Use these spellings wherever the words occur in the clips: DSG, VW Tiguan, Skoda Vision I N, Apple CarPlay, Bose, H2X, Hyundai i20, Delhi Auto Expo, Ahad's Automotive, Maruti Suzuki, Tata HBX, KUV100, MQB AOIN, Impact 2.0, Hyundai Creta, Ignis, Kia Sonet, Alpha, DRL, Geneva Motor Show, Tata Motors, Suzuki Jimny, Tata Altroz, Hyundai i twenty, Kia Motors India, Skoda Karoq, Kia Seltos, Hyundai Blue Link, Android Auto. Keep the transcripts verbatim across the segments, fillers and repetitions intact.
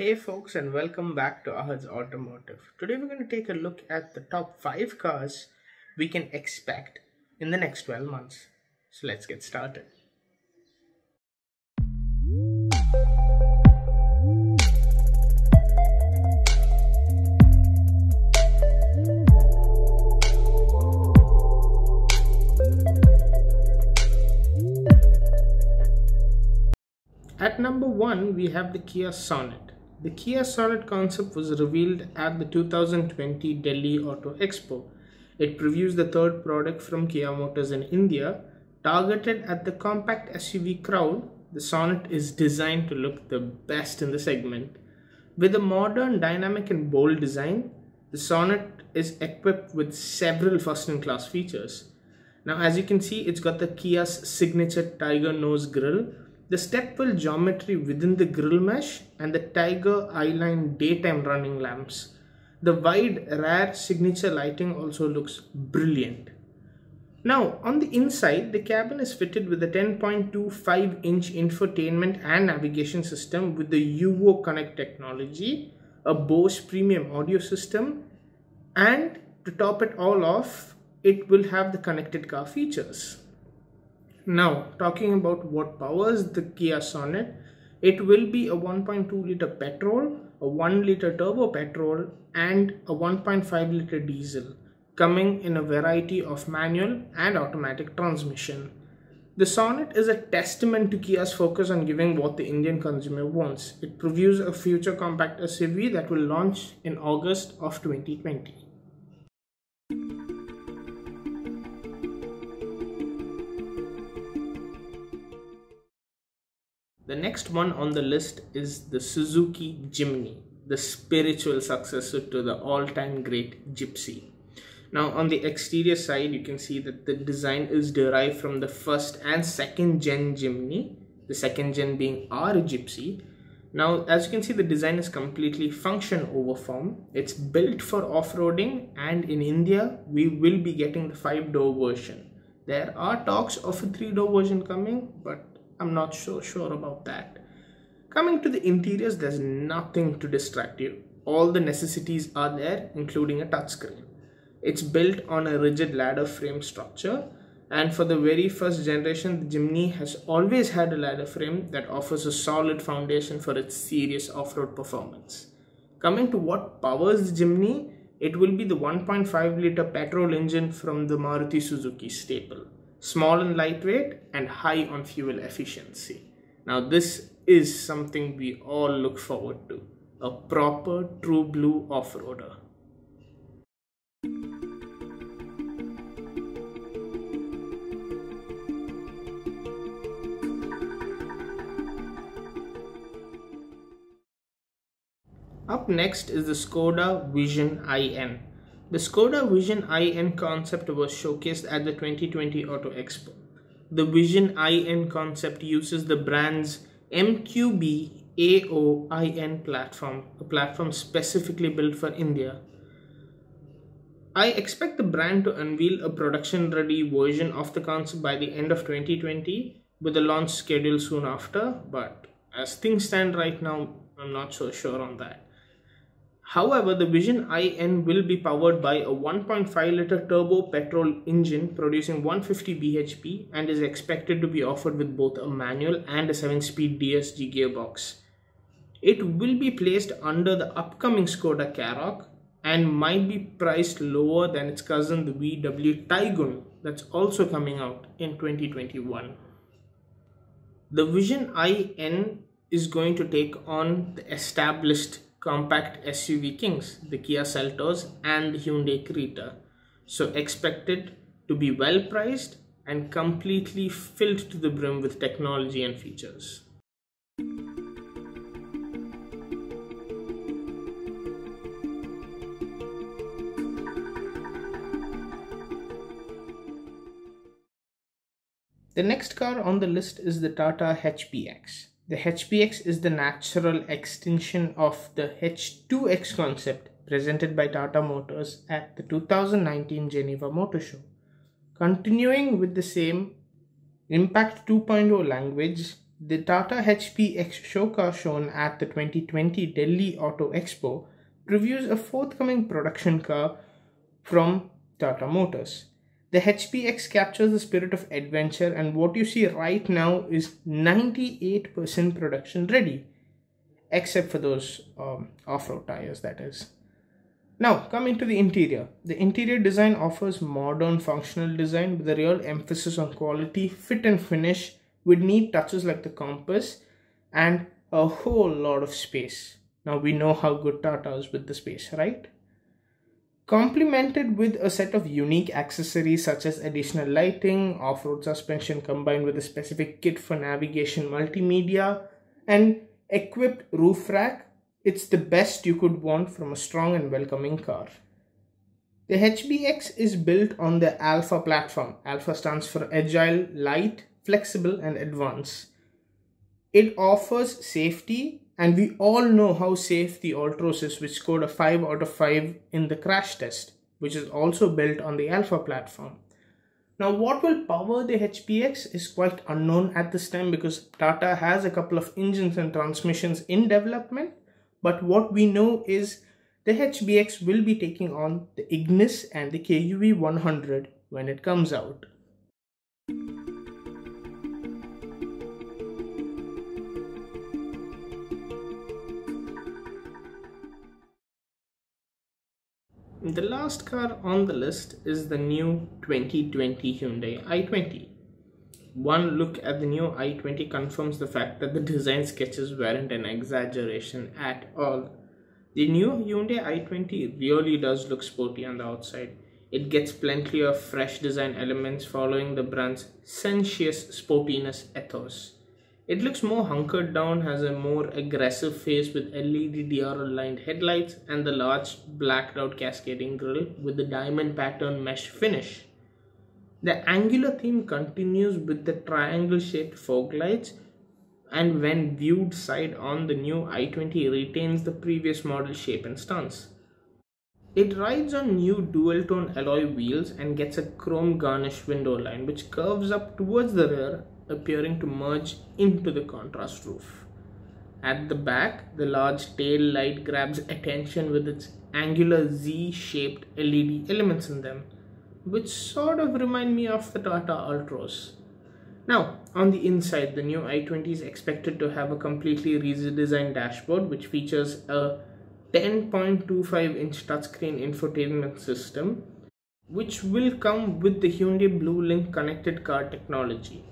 Hey folks, and welcome back to Ahad's Automotive. Today we're going to take a look at the top five cars we can expect in the next twelve months. So let's get started. At number one, we have the Kia Sonet. The Kia Sonet concept was revealed at the two thousand twenty Delhi Auto Expo. It previews the third product from Kia Motors in India. Targeted at the compact S U V crowd, the Sonet is designed to look the best in the segment. With a modern, dynamic and bold design, the Sonet is equipped with several first-in-class features. Now, as you can see, it's got the Kia's signature tiger nose grille, the step-well geometry within the grille mesh, and the tiger eyeline daytime running lamps. The wide rear signature lighting also looks brilliant. Now, on the inside, the cabin is fitted with a ten point two five inch infotainment and navigation system with the U O Connect technology, a Bose premium audio system, and to top it all off, it will have the connected car features. Now, talking about what powers the Kia Sonet, it will be a one point two litre petrol, a one litre turbo petrol, and a one point five litre diesel, coming in a variety of manual and automatic transmission. The Sonet is a testament to Kia's focus on giving what the Indian consumer wants. It previews a future compact S U V that will launch in August of twenty twenty. The next one on the list is the Suzuki Jimny, the spiritual successor to the all-time great Gypsy. Now, on the exterior side, you can see that the design is derived from the first and second gen Jimny, the second gen being our Gypsy. Now, as you can see, the design is completely function over form. It's built for off-roading, and in India, we will be getting the five-door version. There are talks of a three-door version coming, but I'm not so sure about that. Coming to the interiors, there's nothing to distract you. All the necessities are there, including a touchscreen. It's built on a rigid ladder frame structure, and for the very first generation, the Jimny has always had a ladder frame that offers a solid foundation for its serious off-road performance. Coming to what powers the Jimny, it will be the one point five litre petrol engine from the Maruti Suzuki staple. Small and lightweight and high on fuel efficiency. Now, this is something we all look forward to, a proper true blue off-roader. Up next is the Skoda Vision I N. The Skoda Vision I N concept was showcased at the twenty twenty Auto Expo. The Vision I N concept uses the brand's M Q B A O I N platform, a platform specifically built for India. I expect the brand to unveil a production-ready version of the concept by the end of twenty twenty, with a launch scheduled soon after, but as things stand right now, I'm not so sure on that. However, the Vision I N will be powered by a one point five litre turbo petrol engine producing one hundred fifty B H P and is expected to be offered with both a manual and a seven speed D S G gearbox. It will be placed under the upcoming Skoda Karoq and might be priced lower than its cousin the V W Tiguan that's also coming out in twenty twenty-one. The Vision I N is going to take on the established compact S U V kings, the Kia Seltos and the Hyundai Creta. So expected to be well priced and completely filled to the brim with technology and features. The next car on the list is the Tata H B X. The H B X is the natural extension of the H two X concept presented by Tata Motors at the two thousand nineteen Geneva Motor Show. Continuing with the same Impact two point oh language, The Tata H B X show car shown at the twenty twenty Delhi Auto Expo previews a forthcoming production car from Tata Motors. The H B X captures the spirit of adventure, and what you see right now is ninety-eight percent production ready, except for those um, off-road tires, that is. Now, coming to the interior. The interior design offers modern functional design with a real emphasis on quality, fit and finish, with neat touches like the compass and a whole lot of space. Now, we know how good Tata is with the space, right? Complemented with a set of unique accessories such as additional lighting, off-road suspension combined with a specific kit for navigation multimedia, and equipped roof rack, it's the best you could want from a strong and welcoming car. The H B X is built on the Alpha platform. Alpha stands for Agile, Light, Flexible and Advanced. It offers safety, and we all know how safe the Altroz is, which scored a five out of five in the crash test, which is also built on the Alpha platform. Now, what will power the H B X is quite unknown at this time because Tata has a couple of engines and transmissions in development, but what we know is the H B X will be taking on the Ignis and the K U V one hundred when it comes out. The last car on the list is the new twenty twenty Hyundai i twenty. One look at the new i twenty confirms the fact that the design sketches weren't an exaggeration at all. The new Hyundai i twenty really does look sporty on the outside. It gets plenty of fresh design elements following the brand's sensuous sportiness ethos. It looks more hunkered down, has a more aggressive face with L E D D R L lined headlights and the large blacked out cascading grille with the diamond pattern mesh finish. The angular theme continues with the triangle shaped fog lights, and when viewed side on, the new i twenty retains the previous model shape and stance. It rides on new dual-tone alloy wheels and gets a chrome garnish window line which curves up towards the rear, appearing to merge into the contrast roof. At the back, the large tail light grabs attention with its angular Z-shaped L E D elements in them, which sort of remind me of the Tata Altroz. Now, on the inside, the new i twenty is expected to have a completely redesigned dashboard which features a ten point two five inch touchscreen infotainment system, which will come with the Hyundai Blue Link connected car technology.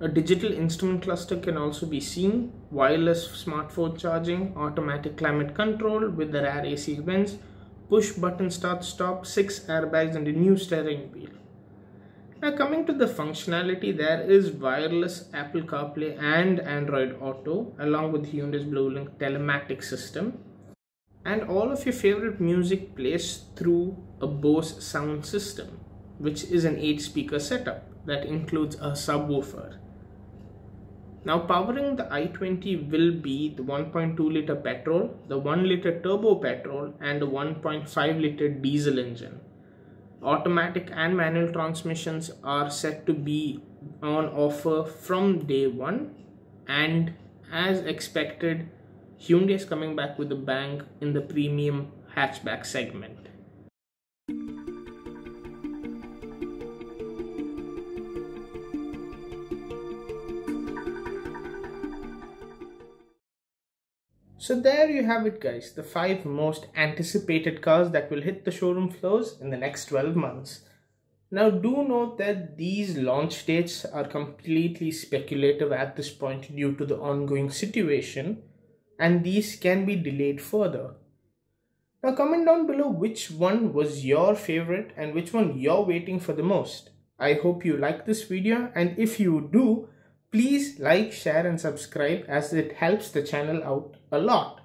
A digital instrument cluster can also be seen, wireless smartphone charging, automatic climate control with the rear A C vents, push button start stop, six airbags and a new steering wheel. Now, coming to the functionality, there is wireless Apple CarPlay and Android Auto along with Hyundai's Blue Link telematic system. And all of your favorite music plays through a Bose sound system, which is an eight speaker setup that includes a subwoofer. Now, powering the i twenty will be the one point two litre petrol, the one litre turbo petrol and the one point five litre diesel engine. Automatic and manual transmissions are set to be on offer from day one, and as expected, Hyundai is coming back with a bang in the premium hatchback segment. So there you have it, guys, the five most anticipated cars that will hit the showroom floors in the next twelve months. Now, do note that these launch dates are completely speculative at this point due to the ongoing situation, and these can be delayed further. Now, comment down below which one was your favorite and which one you're waiting for the most. I hope you like this video, and if you do, please like, share and subscribe as it helps the channel out a lot.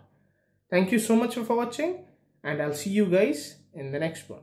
Thank you so much for watching, and I'll see you guys in the next one.